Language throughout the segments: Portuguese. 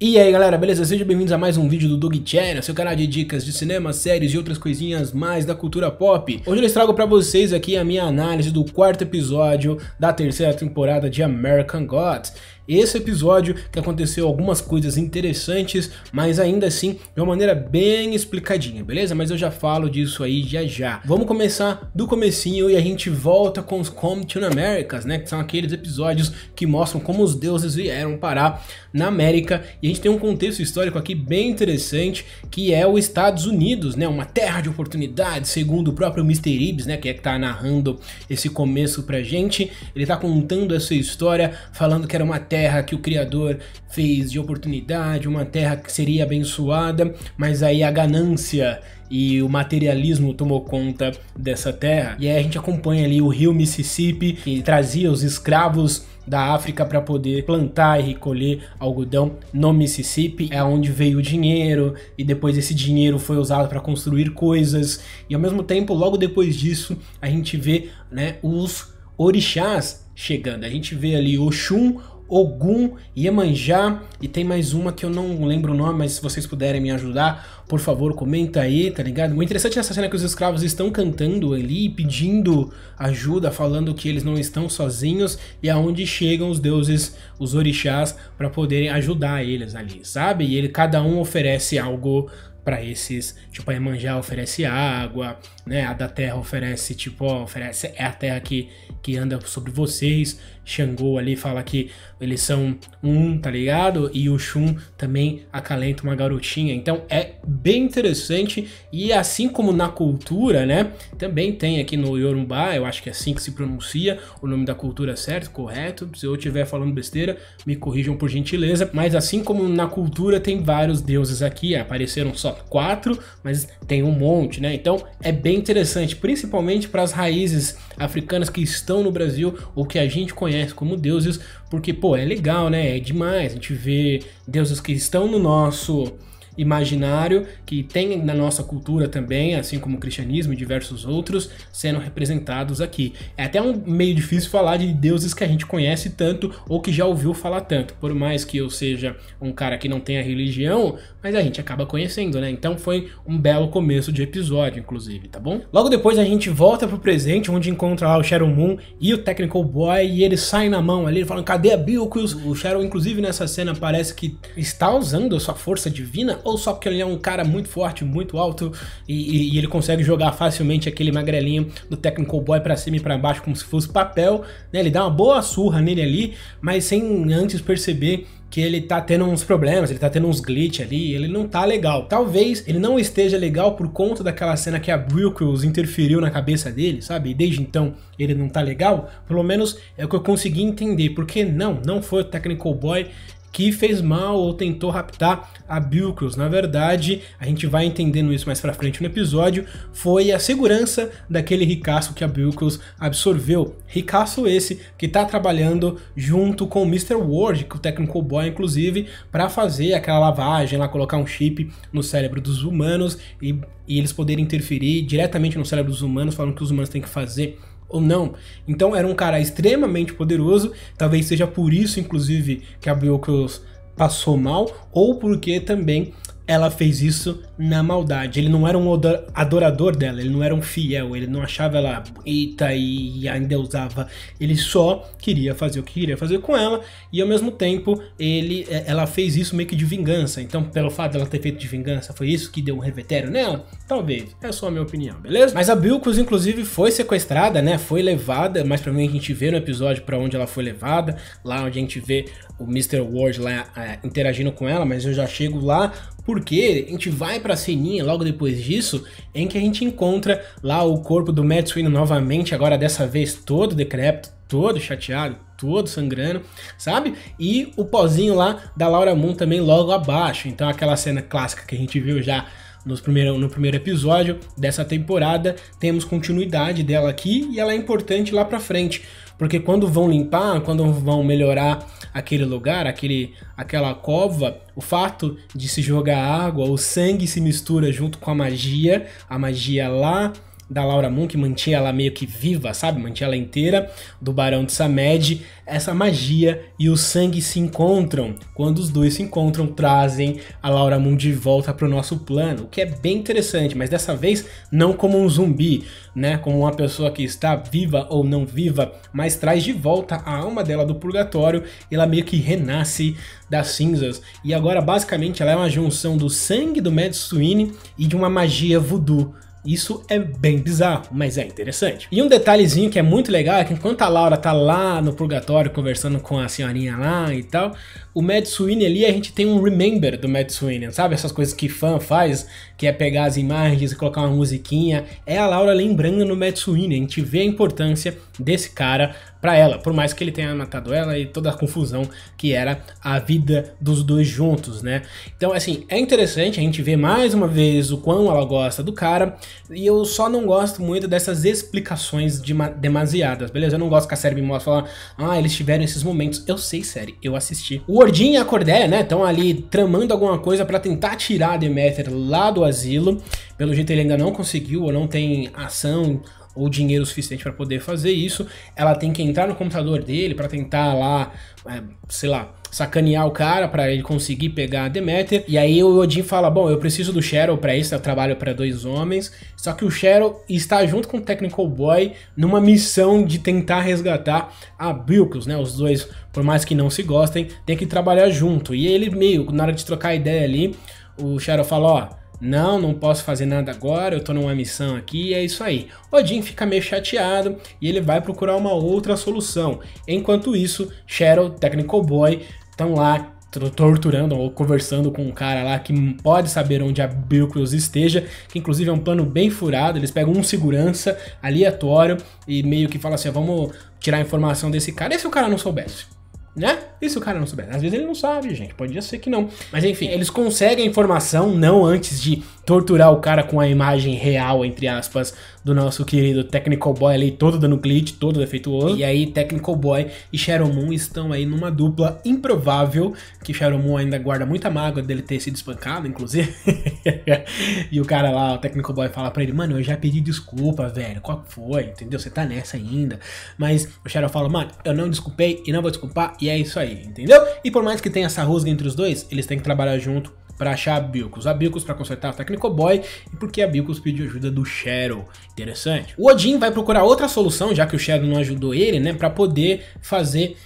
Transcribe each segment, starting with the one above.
E aí galera, beleza? Sejam bem-vindos a mais um vídeo do Doug Channel, seu canal de dicas de cinema, séries e outras coisinhas mais da cultura pop. Hoje eu trago pra vocês aqui a minha análise do quarto episódio da terceira temporada de American Gods. Esse episódio que aconteceu algumas coisas interessantes, mas ainda assim de uma maneira bem explicadinha, beleza? Mas eu já falo disso aí já já. Vamos começar do comecinho e a gente volta com os Come to the Americas, né? Que são aqueles episódios que mostram como os deuses vieram parar na América. E a gente tem um contexto histórico aqui bem interessante, que é os Estados Unidos, né? Uma terra de oportunidades, segundo o próprio Mr. Ibis, né? Que é que tá narrando esse começo pra gente. Ele tá contando essa história, falando que era uma terra que o Criador fez de oportunidade, uma terra que seria abençoada, mas aí a ganância e o materialismo tomou conta dessa terra. E aí a gente acompanha ali o rio Mississippi, que trazia os escravos da África para poder plantar e recolher algodão no Mississippi. É onde veio o dinheiro, e depois esse dinheiro foi usado para construir coisas. E ao mesmo tempo, logo depois disso, a gente vê, né, os orixás chegando. A gente vê ali Oxum, Ogum, Iemanjá, e tem mais uma que eu não lembro o nome, mas se vocês puderem me ajudar, por favor, comenta aí, tá ligado? O interessante nessa cena é que os escravos estão cantando ali, pedindo ajuda, falando que eles não estão sozinhos, e aonde chegam os deuses, os orixás, para poderem ajudar eles ali, sabe? E ele, cada um oferece algo para esses, tipo, a Iemanjá oferece água, né, a da terra oferece, tipo, ó, oferece, é a terra que anda sobre vocês. Xangô ali fala que eles são um, tá ligado? E o Shun também acalenta uma garotinha. Então é bem interessante, e assim como na cultura, né, também tem aqui no Iorubá, eu acho que é assim que se pronuncia o nome da cultura, certo? Correto? Se eu estiver falando besteira, me corrijam por gentileza, mas assim como na cultura tem vários deuses aqui, apareceram só 4, mas tem um monte, né? Então é bem interessante, principalmente para as raízes africanas que estão no Brasil ou que a gente conhece como deuses, porque, pô, é legal, né? É demais a gente ver deuses que estão no nosso imaginário, que tem na nossa cultura também, assim como o cristianismo e diversos outros, sendo representados aqui. É até meio difícil falar de deuses que a gente conhece tanto ou que já ouviu falar tanto, por mais que eu seja um cara que não tenha religião, mas a gente acaba conhecendo, né? Então foi um belo começo de episódio, inclusive, tá bom? Logo depois a gente volta pro presente, onde encontra lá o Shadow Moon e o Technical Boy, e eles saem na mão ali, falam, cadê a Bilquis? O Shadow, inclusive, nessa cena parece que está usando a sua força divina, ou só porque ele é um cara muito forte, muito alto, e ele consegue jogar facilmente aquele magrelinho do Technical Boy pra cima e pra baixo como se fosse papel, né? Ele dá uma boa surra nele ali, mas sem antes perceber que ele tá tendo uns problemas, ele tá tendo uns glitch ali, ele não tá legal. Talvez ele não esteja legal por conta daquela cena que a Bilquis interferiu na cabeça dele, sabe? E desde então ele não tá legal, pelo menos é o que eu consegui entender, porque não foi o Technical Boy que fez mal ou tentou raptar a Bilquis. Na verdade, a gente vai entendendo isso mais pra frente no episódio, foi a segurança daquele ricaço que a Bilquis absorveu. Ricaço esse que tá trabalhando junto com o Mr. Ward, que é o Technical Boy, inclusive, pra fazer aquela lavagem lá, colocar um chip no cérebro dos humanos e eles poderem interferir diretamente no cérebro dos humanos, falando que os humanos têm que fazer ou não. Então era um cara extremamente poderoso, talvez seja por isso, inclusive, que a Bilquis passou mal, ou porque também ela fez isso na maldade. Ele não era um adorador dela, ele não era um fiel, ele não achava ela bonita e ainda usava, ele só queria fazer o que queria fazer com ela, e ao mesmo tempo ela fez isso meio que de vingança. Então, pelo fato dela ter feito de vingança, foi isso que deu um revertério nela? Talvez, é só a minha opinião, beleza? Mas a Bilquis, inclusive, foi sequestrada, né? Foi levada, mas pra mim a gente vê no episódio pra onde ela foi levada, lá onde a gente vê o Mr. Ward lá interagindo com ela, mas eu já chego lá, porque a gente vai pra ceninha logo depois disso, em que a gente encontra lá o corpo do Mad Sweeney novamente, agora dessa vez todo decrépito, todo chateado, todo sangrando, sabe? E o pozinho lá da Laura Moon também logo abaixo. Então aquela cena clássica que a gente viu já no primeiro episódio dessa temporada, temos continuidade dela aqui, e ela é importante lá pra frente, porque quando vão limpar, quando vão melhorar aquele lugar, aquela cova, o fato de se jogar água, o sangue se mistura junto com a magia lá da Laura Moon, que mantinha ela meio que viva, sabe? Mantinha ela inteira, do Barão de Samed. Essa magia e o sangue se encontram. Quando os dois se encontram, trazem a Laura Moon de volta para o nosso plano, o que é bem interessante, mas dessa vez não como um zumbi, né? Como uma pessoa que está viva ou não viva, mas traz de volta a alma dela do purgatório, ela meio que renasce das cinzas. E agora, basicamente, ela é uma junção do sangue do Mad Sweeney e de uma magia voodoo. Isso é bem bizarro, mas é interessante. E um detalhezinho que é muito legal é que enquanto a Laura tá lá no purgatório conversando com a senhorinha lá e tal, o Mad Sweeney ali, a gente tem um remember do Mad Sweeney, sabe? Essas coisas que fã faz, que é pegar as imagens e colocar uma musiquinha. É a Laura lembrando no Mad Sweeney, a gente vê a importância desse cara pra ela, por mais que ele tenha matado ela e toda a confusão que era a vida dos dois juntos, né? Então, assim, é interessante a gente ver mais uma vez o quão ela gosta do cara, e eu só não gosto muito dessas explicações demasiadas, beleza? Eu não gosto que a série me mostre falar, ah, eles tiveram esses momentos. Eu sei, série, eu assisti. O Ordin e a Cordélia, né, estão ali tramando alguma coisa pra tentar tirar a Demeter lá do asilo. Pelo jeito ele ainda não conseguiu, ou não tem ação ou dinheiro suficiente para poder fazer isso. Ela tem que entrar no computador dele para tentar lá, sei lá, sacanear o cara para ele conseguir pegar a Demeter. E aí o Odin fala, bom, eu preciso do Cheryl para isso, eu trabalho para dois homens. Só que o Cheryl está junto com o Technical Boy numa missão de tentar resgatar a Bilquis, né? Os dois, por mais que não se gostem, tem que trabalhar junto. E ele meio, na hora de trocar ideia ali, o Cheryl fala, ó, não posso fazer nada agora, eu tô numa missão aqui, e é isso aí. Odin fica meio chateado e ele vai procurar uma outra solução. Enquanto isso, Cheryl, Technical Boy, estão lá torturando ou conversando com um cara lá que pode saber onde a Bilquis esteja, que inclusive é um plano bem furado. Eles pegam um segurança aleatório e meio que fala assim, vamos tirar a informação desse cara, e se o cara não soubesse? Né? E se o cara não souber? Às vezes ele não sabe, gente. Podia ser que não. Mas enfim, eles conseguem a informação, não antes de torturar o cara com a imagem real, entre aspas, do nosso querido Technical Boy ali, todo dando glitch, todo defeituoso. E aí Technical Boy e Shadow Moon estão aí numa dupla improvável, que Shadow Moon ainda guarda muita mágoa dele ter sido espancado, inclusive. E o cara lá, o Technical Boy, fala pra ele, mano, eu já pedi desculpa, velho, qual foi, entendeu? Você tá nessa ainda. Mas o Shadow fala, mano, eu não desculpei e não vou desculpar, e é isso aí, entendeu? E por mais que tenha essa rusga entre os dois, eles têm que trabalhar junto pra achar a Bilquis. A Bilquis pra consertar o Technical Boy, e porque a Bilquis pediu ajuda do Cheryl. Interessante. O Odin vai procurar outra solução, já que o Cheryl não ajudou ele, né? Pra poder fazer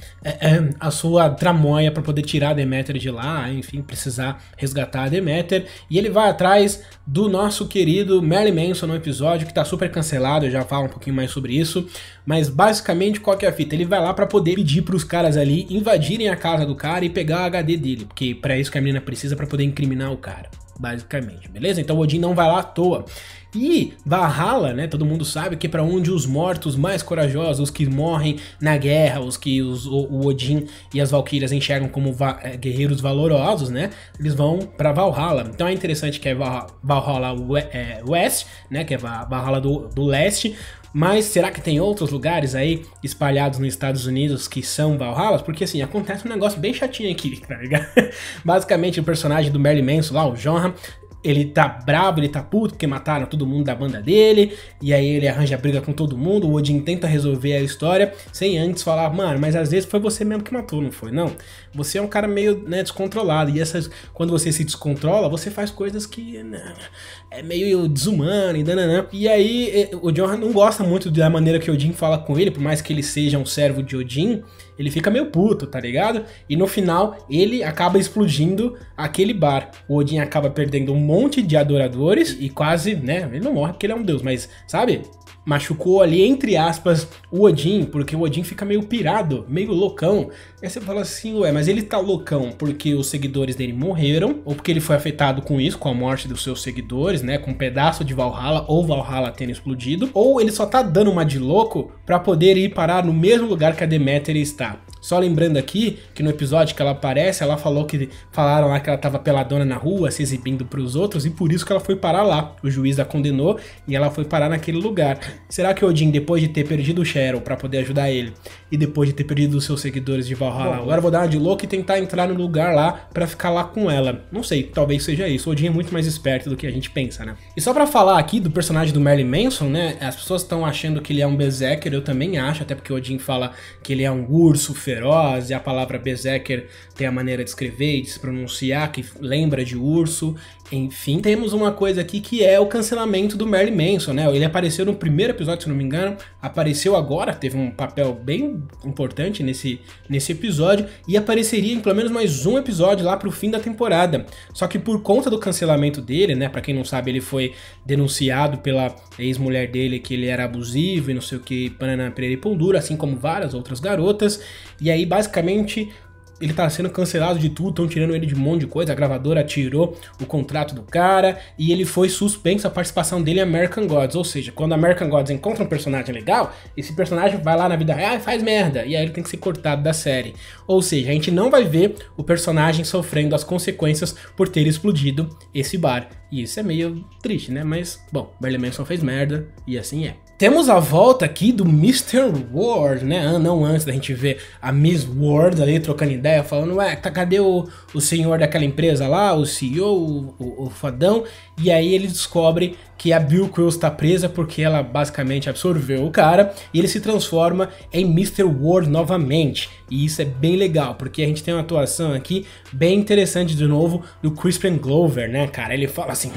a sua tramóia, pra poder tirar a Demeter de lá, enfim, precisar resgatar a Demeter. E ele vai atrás do nosso querido Marilyn Manson no episódio, que tá super cancelado, eu já falo um pouquinho mais sobre isso. Mas basicamente, qual que é a fita? Ele vai lá pra poder pedir pros caras ali invadirem a casa do cara e pegar o HD dele, porque pra isso que a menina precisa pra poder incriminar o cara, basicamente, beleza? Então o Odin não vai lá à toa. E Valhalla, né, todo mundo sabe que é pra onde os mortos mais corajosos, os que morrem na guerra, os que o Odin e as Valquírias enxergam como guerreiros valorosos, né, eles vão pra Valhalla. Então é interessante que é Valhalla West, né, que é Valhalla do Leste. Mas será que tem outros lugares aí espalhados nos Estados Unidos que são Valhallas? Porque assim, acontece um negócio bem chatinho aqui, tá ligado? Basicamente o personagem do Marilyn Manson lá, o Jonah, ele tá bravo, ele tá puto porque mataram todo mundo da banda dele, e aí ele arranja briga com todo mundo. O Odin tenta resolver a história sem antes falar, mano, mas às vezes foi você mesmo que matou, não foi? Não, você é um cara meio, né, descontrolado, e quando você se descontrola, você faz coisas que, né, é meio desumano e dananã. E aí o Jonah não gosta muito da maneira que o Odin fala com ele, por mais que ele seja um servo de Odin, ele fica meio puto, tá ligado? E no final ele acaba explodindo aquele bar, o Odin acaba perdendo um monte de adoradores e quase, né, ele não morre porque ele é um deus, mas, sabe, machucou ali, entre aspas, o Odin, porque o Odin fica meio pirado, meio loucão. Aí você fala assim, ué, mas ele tá loucão porque os seguidores dele morreram, ou porque ele foi afetado com isso, com a morte dos seus seguidores, né, com um pedaço de Valhalla, ou Valhalla tendo explodido, ou ele só tá dando uma de louco pra poder ir parar no mesmo lugar que a Deméter está. Só lembrando aqui que no episódio que ela aparece, ela falou que falaram lá que ela tava peladona na rua, se exibindo pros outros, e por isso que ela foi parar lá. O juiz a condenou e ela foi parar naquele lugar. Será que Ordin, depois de ter perdido o Cheryl pra poder ajudar ele, e depois de ter perdido os seus seguidores de Valhalla, agora eu vou dar uma de louco e tentar entrar no lugar lá pra ficar lá com ela? Não sei, talvez seja isso. Ordin é muito mais esperto do que a gente pensa, né? E só pra falar aqui do personagem do Marilyn Manson, né? As pessoas estão achando que ele é um Berserker, eu também acho, até porque Ordin fala que ele é um urso feroz, e a palavra Berserker tem a maneira de escrever e de se pronunciar, que lembra de urso. Enfim, temos uma coisa aqui que é o cancelamento do Marilyn Manson, né? Ele apareceu no primeiro episódio, se não me engano, apareceu agora, teve um papel bem importante nesse episódio, e apareceria em pelo menos mais um episódio lá pro fim da temporada. Só que por conta do cancelamento dele, né? Pra quem não sabe, ele foi denunciado pela ex-mulher dele que ele era abusivo e não sei o que, panana perere pão duro, assim como várias outras garotas, e aí basicamente ele tá sendo cancelado de tudo, estão tirando ele de um monte de coisa, a gravadora tirou o contrato do cara e ele foi suspenso a participação dele em American Gods, ou seja, quando American Gods encontra um personagem legal, esse personagem vai lá na vida real e faz merda, e aí ele tem que ser cortado da série. Ou seja, a gente não vai ver o personagem sofrendo as consequências por ter explodido esse bar. E isso é meio triste, né? Mas, bom, Marilyn Manson fez merda e assim é. Temos a volta aqui do Mr. Ward, né? Não antes da gente ver a Miss Ward ali trocando ideia, falando, ué, tá, cadê o senhor daquela empresa lá, o CEO, o fadão? E aí ele descobre que a Bilquis tá presa porque ela basicamente absorveu o cara e ele se transforma em Mr. Ward novamente. E isso é bem legal, porque a gente tem uma atuação aqui bem interessante de novo do Crispin Glover, né, cara? Ele fala assim,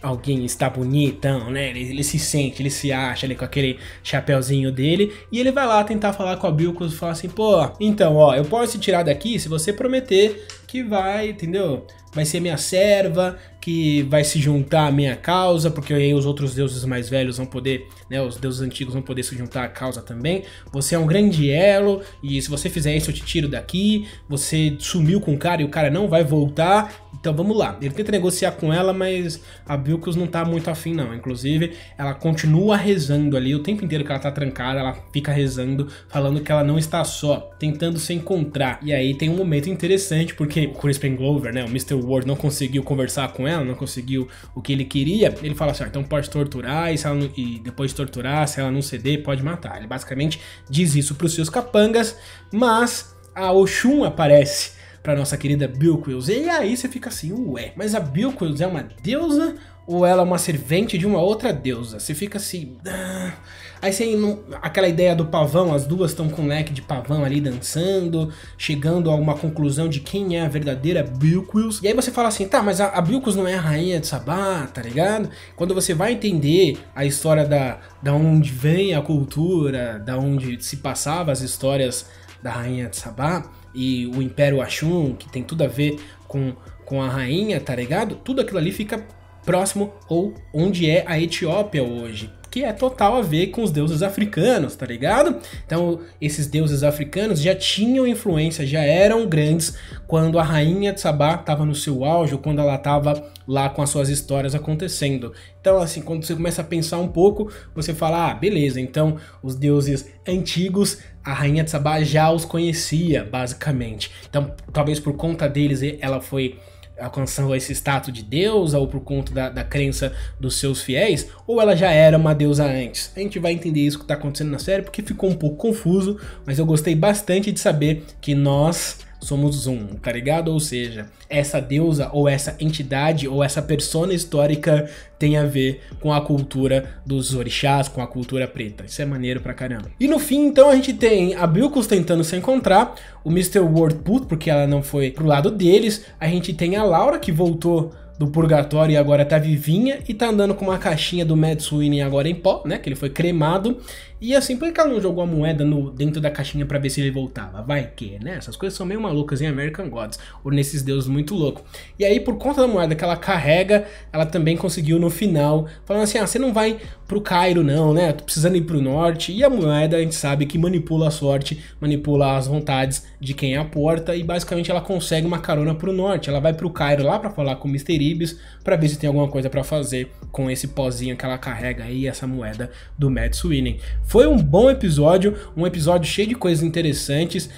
alguém está bonitão, né? Ele se sente, ele se acha ali com aquele chapéuzinho dele, e ele vai lá tentar falar com a Bilquis e fala assim, pô, então, ó, eu posso te tirar daqui se você prometer que vai, entendeu? Vai ser minha serva, que vai se juntar à minha causa, porque aí os outros deuses mais velhos vão poder, né, os deuses antigos vão poder se juntar à causa também. Você é um grande elo, e se você fizer isso eu te tiro daqui, você sumiu com o cara e o cara não vai voltar, então vamos lá. Ele tenta negociar com ela, mas a Bilquis não tá muito afim não, inclusive ela continua rezando ali, o tempo inteiro que ela tá trancada, ela fica rezando, falando que ela não está só, tentando se encontrar. E aí tem um momento interessante, porque o Crispin Glover, né, o Mr. Ward não conseguiu conversar com ela, não conseguiu o que ele queria, ele fala assim, ah, então pode torturar, e, e depois de torturar, se ela não ceder, pode matar. Ele basicamente diz isso para os seus capangas, mas a Oxum aparece para nossa querida Bilquis, e aí você fica assim, ué, mas a Bilquis é uma deusa ou ela é uma servente de uma outra deusa? Você fica assim... Ah. Aí você, aquela ideia do pavão, as duas estão com um leque de pavão ali dançando, chegando a uma conclusão de quem é a verdadeira Bilquis. E aí você fala assim, tá, mas a Bilquis não é a rainha de Sabá, tá ligado? Quando você vai entender a história da onde vem a cultura, da onde se passava as histórias da rainha de Sabá e o Império Ashum, que tem tudo a ver com a rainha, tá ligado? Tudo aquilo ali fica próximo ou onde é a Etiópia hoje, que é total a ver com os deuses africanos, tá ligado? Então esses deuses africanos já tinham influência, já eram grandes quando a rainha de Sabá estava no seu auge, ou quando ela estava lá com as suas histórias acontecendo. Então assim, quando você começa a pensar um pouco, você fala, ah, beleza, então os deuses antigos, a rainha de Sabá já os conhecia, basicamente. Então talvez por conta deles ela foi... alcançou esse status de deusa, ou por conta da crença dos seus fiéis, ou ela já era uma deusa antes. A gente vai entender isso que está acontecendo na série, porque ficou um pouco confuso, mas eu gostei bastante de saber que nós somos um, tá ligado? Ou seja, essa deusa, ou essa entidade, ou essa persona histórica tem a ver com a cultura dos orixás, com a cultura preta. Isso é maneiro pra caramba. E no fim, então, a gente tem a Bilquis tentando se encontrar, o Mr. World puto, porque ela não foi pro lado deles, a gente tem a Laura, que voltou do purgatório e agora tá vivinha, e tá andando com uma caixinha do Mad Sweeney agora em pó, né, que ele foi cremado. E assim, por que ela não jogou a moeda dentro da caixinha pra ver se ele voltava? Vai que, né? Essas coisas são meio malucas em American Gods, ou nesses deuses muito loucos. E aí, por conta da moeda que ela carrega, ela também conseguiu no final, falando assim, ah, você não vai pro Cairo não, né? Tô precisando ir pro norte. E a moeda, a gente sabe que manipula a sorte, manipula as vontades de quem aporta, e basicamente ela consegue uma carona pro norte. Ela vai pro Cairo lá pra falar com o Misteri, Ibis para ver se tem alguma coisa para fazer com esse pozinho que ela carrega aí, essa moeda do Mad Sweeney. Foi um bom episódio, um episódio cheio de coisas interessantes.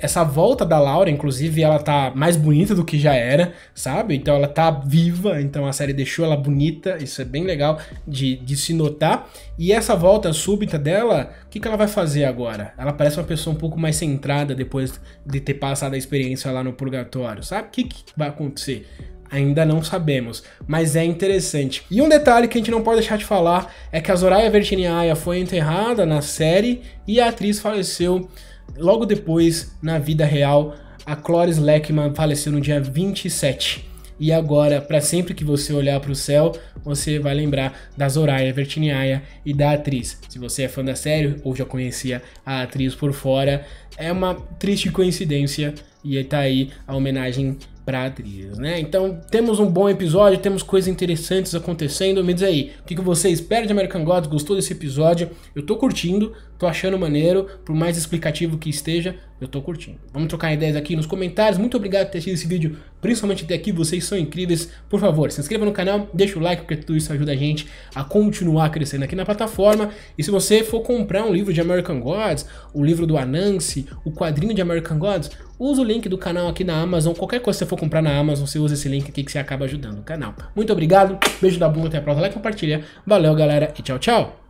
Essa volta da Laura, inclusive, ela tá mais bonita do que já era, sabe? Então ela tá viva, então a série deixou ela bonita, isso é bem legal de se notar. E essa volta súbita dela, o que ela vai fazer agora? Ela parece uma pessoa um pouco mais centrada depois de ter passado a experiência lá no purgatório, sabe? O que vai acontecer? Ainda não sabemos, mas é interessante. E um detalhe que a gente não pode deixar de falar é que a Zoraya Virginie Ayah foi enterrada na série e a atriz faleceu logo depois na vida real. A Cloris Leachman faleceu no dia 27. E agora, para sempre que você olhar para o céu, você vai lembrar da Zoraya Virginie Ayah e da atriz. Se você é fã da série ou já conhecia a atriz por fora, é uma triste coincidência e tá aí a homenagem pra atriz, né? Então temos um bom episódio, temos coisas interessantes acontecendo. Me diz aí, o que você espera de American Gods? Gostou desse episódio? Eu tô curtindo, tô achando maneiro, por mais explicativo que esteja, eu tô curtindo. Vamos trocar ideias aqui nos comentários. Muito obrigado por ter assistido esse vídeo, principalmente até aqui, vocês são incríveis. Por favor, se inscreva no canal, deixa o like, porque tudo isso ajuda a gente a continuar crescendo aqui na plataforma. E se você for comprar um livro de American Gods, o livro do Anansi, o quadrinho de American Gods, usa o link do canal aqui na Amazon. Qualquer coisa que você for comprar na Amazon, você usa esse link aqui que você acaba ajudando o canal. Muito obrigado, beijo da bunda, até a próxima, like, compartilha. Valeu, galera, e tchau, tchau!